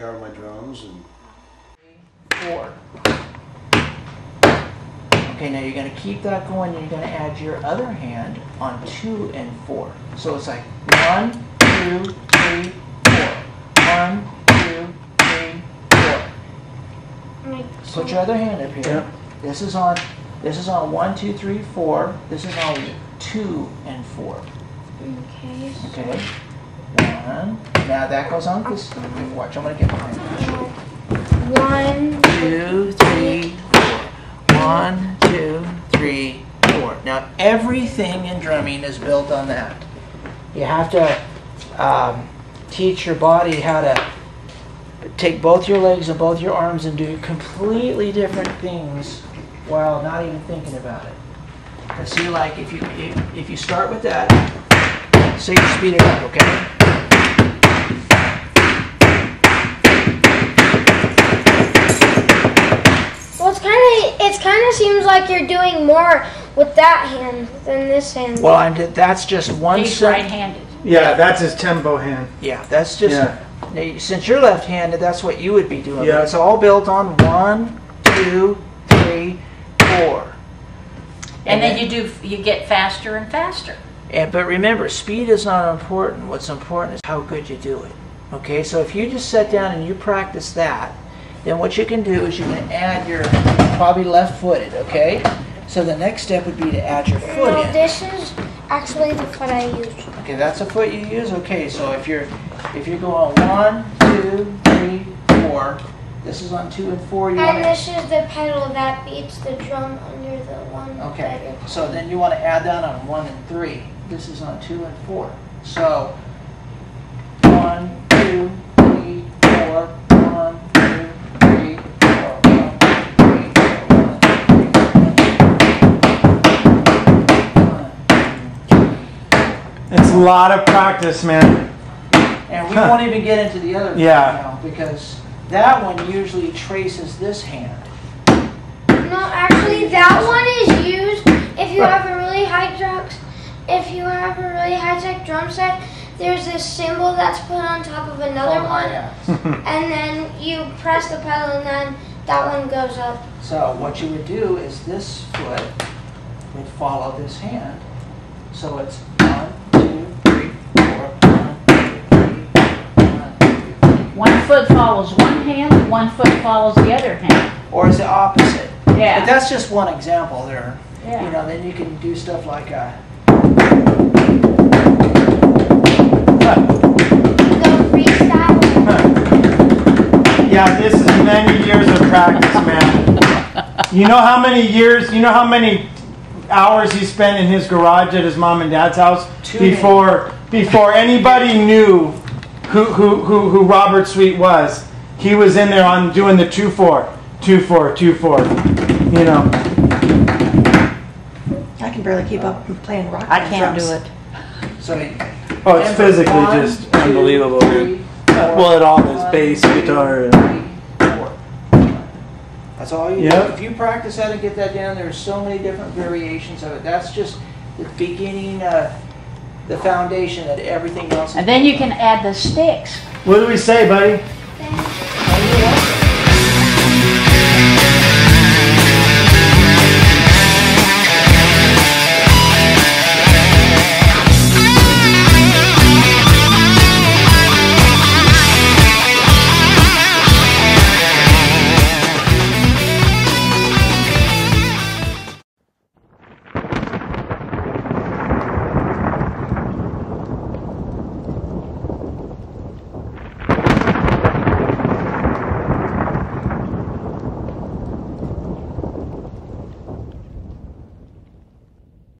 back out on my drums. And 4. Okay, now you're going to keep that going, and you're going to add your other hand on 2 and 4. So it's like 1, 2, 3, 4. 1, 2, 3, 4. Put your other hand up here. Yep. This is on 1, 2, 3, 4. This is on 2 and 4. Okay. Okay. 1. Now that goes on this. Watch, I'm gonna get behind you. 1, 2, 3, 4. 1, 2, 3, 4. Now everything in drumming is built on that. You have to teach your body how to take both your legs and both your arms and do completely different things while not even thinking about it. And see, like if you start with that, so you speed it up, okay? Well, it kind of seems like you're doing more with that hand than this hand. Well, that's just one. He's right-handed. Yeah, that's his tempo hand. Yeah, that's just. Yeah. Now, since you're left-handed, that's what you would be doing. Yeah. It's all built on 1, 2, 3, 4. And then you get faster and faster. And, but remember, speed is not important. What's important is how good you do it. Okay, so if you just sit down and you practice that, then what you can do is you can add your, probably left-footed, okay? So the next step would be to add your foot in. This is actually the foot I used. Okay, that's a foot you use? Okay, so if you're going 1, 2, 3, 4, this is on 2 and 4. And this is the pedal that beats the drum under the 1. Okay, so then you want to add that on 1 and 3. This is on 2 and 4. So 1, 2, 3, 4, 1, 2, 3, 4, 1, 2, 3, 4, 1, 2, 3, 4. It's a lot of practice, man. And we won't even get into the other one now because that one usually traces this hand. No, actually that one is used if you have a really high drums. If you have a really high-tech drum set, there's this cymbal that's put on top of another one, and then you press the pedal, and then that one goes up. So what you would do is this foot would follow this hand. So it's 1, 2, 3, 4. 1, 2, 3, 4. 1 foot follows one hand, 1 foot follows the other hand. Or is it opposite? Yeah. But that's just one example there. Yeah. You know, then you can do stuff like a. Yeah, this is many years of practice, man. You know how many hours he spent in his garage at his mom and dad's house before anybody knew who Robert Sweet was. He was in there on doing the 2-4, 2-4, 2-4. You know. I can barely keep up playing rock. I can't do it. So, oh, it's physically just unbelievable, dude. Well, it all is bass, guitar. That's all you do. If you practice how to get that down, there are so many different variations of it. That's just the beginning, the foundation that everything else is. And then you can add the sticks. What do we say, buddy?